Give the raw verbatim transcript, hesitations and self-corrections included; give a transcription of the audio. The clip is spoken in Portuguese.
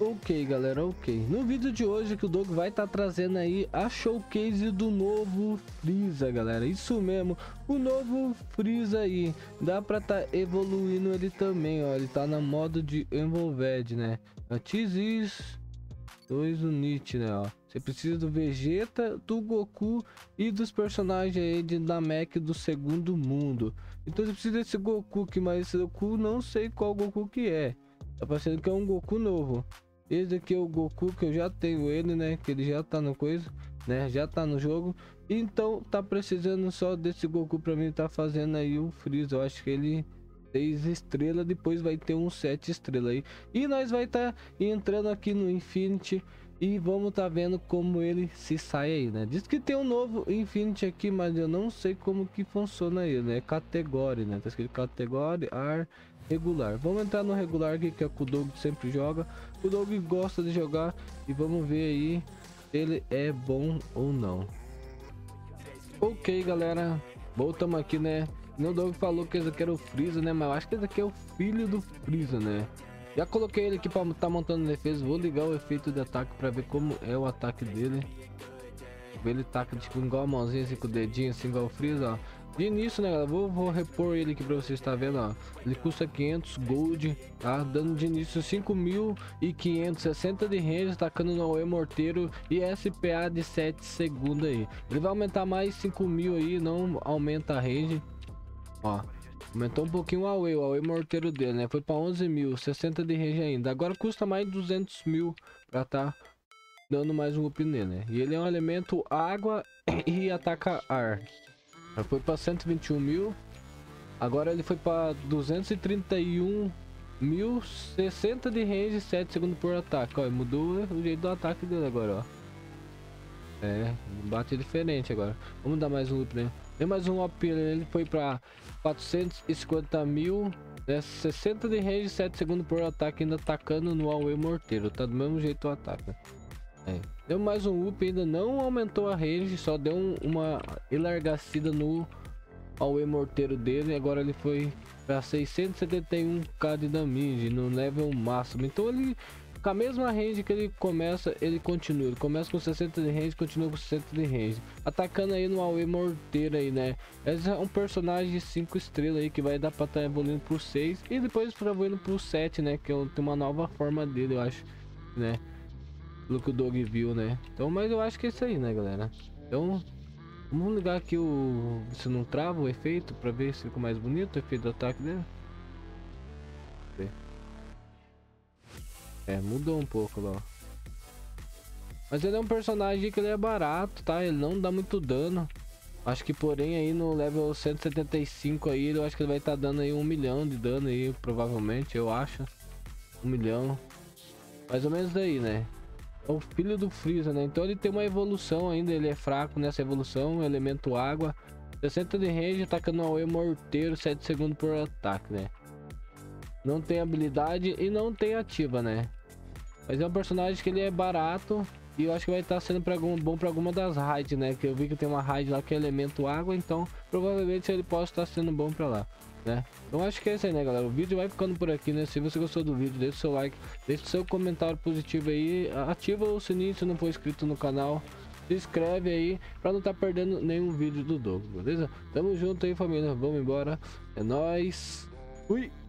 Ok, galera, ok. No vídeo de hoje que o Doug vai estar tá trazendo aí a showcase do novo Freeza, galera. Isso mesmo, o novo Freeza aí. Dá pra tá evoluindo ele também, ó. Ele tá na modo de Envolved, né? Antes dois Unit, né, ó. Você precisa do Vegeta, do Goku e dos personagens aí de Namék do segundo mundo. Então você precisa desse Goku, que mas esse Goku não sei qual Goku que é. Tá parecendo que é um Goku novo. Esse aqui é o Goku que eu já tenho ele, né? Que ele já tá no coisa, né? Já tá no jogo. Então tá precisando só desse Goku pra mim tá fazendo aí o Freeza. Eu acho que ele seis estrelas, depois vai ter um sete estrelas aí. E nós vai tá entrando aqui no Infinity e vamos tá vendo como ele se sai aí, né? Diz que tem um novo Infinity aqui, mas eu não sei como que funciona ele, né? Categoria, né? Tá escrito categoria, ar... regular. Vamos entrar no regular aqui, que é o que o Doug sempre joga. O Doug gosta de jogar e vamos ver aí se ele é bom ou não. Ok, galera, voltamos aqui, né? O Doug falou que esse aqui era o Freeza, né? Mas eu acho que esse aqui é o filho do Freeza, né? Já coloquei ele aqui para tá montando defesa. Vou ligar o efeito de ataque para ver como é o ataque dele. Ele taca tipo igual a mãozinha assim, com o dedinho assim, igual o Freeza, ó. De início, né, vou, vou repor ele aqui pra vocês, tá vendo, ó. Ele custa quinhentos gold, tá, dando de início cinco mil quinhentos e sessenta de range, tacando no U A Morteiro e S P A de sete segundos aí. Ele vai aumentar mais cinco mil aí, não aumenta a range, ó. Aumentou um pouquinho o A W E, o A W E Morteiro dele, né, foi pra onze mil, sessenta de range ainda. Agora custa mais duzentos mil pra tá dando mais um up nele, né. E ele é um elemento água e ataca ar. Foi para cento e vinte e um mil, agora ele foi para duzentos e trinta e um mil, sessenta de range, sete segundos por ataque, ó, mudou o jeito do ataque dele agora, ó. É, bate diferente agora. Vamos dar mais um up, né? Tem mais um up, ele foi para quatrocentos e cinquenta mil, né? sessenta de range, sete segundos por ataque, ainda atacando no A W E Morteiro, tá do mesmo jeito o ataque. Deu mais um up, ainda não aumentou a range, só deu um, uma elargacida no A W E Morteiro dele. Agora ele foi para seiscentos e setenta e um mil de damage no level máximo. Então ele, com a mesma range que ele começa, ele continua. Ele começa com sessenta de range, continua com sessenta de range. Atacando aí no A W E Morteiro aí, né? Esse é um personagem de cinco estrelas aí que vai dar para estar tá evoluindo pro seis e depois para evoluindo pro sete, né? Que tem uma nova forma dele, eu acho, né? Pelo que o Doug viu, né? Então, mas eu acho que é isso aí, né, galera? Então, vamos ligar aqui o... se não trava o efeito, pra ver se ficou mais bonito o efeito do ataque dele. É, mudou um pouco lá. Mas ele é um personagem que ele é barato, tá? Ele não dá muito dano. Acho que, porém, aí no level cento e setenta e cinco aí, eu acho que ele vai estar tá dando aí um milhão de dano aí, provavelmente, eu acho. Um milhão. Mais ou menos daí, né? É o filho do Freeza, né? Então ele tem uma evolução ainda, ele é fraco nessa evolução, elemento água, sessenta de range, atacando ao A W E Morteiro, sete segundos por ataque, né? Não tem habilidade e não tem ativa, né? Mas é um personagem que ele é barato e eu acho que vai estar sendo pra algum, bom para alguma das raids, né? Que eu vi que tem uma raid lá que é elemento água, então provavelmente ele pode estar sendo bom para lá, né? Então acho que é isso aí, né, galera? O vídeo vai ficando por aqui, né? Se você gostou do vídeo, deixa o seu like, deixa o seu comentário positivo aí, ativa o sininho se não for inscrito no canal, se inscreve aí pra não tá perdendo nenhum vídeo do Doug, beleza? Tamo junto aí, família, vamos embora, é nóis, fui!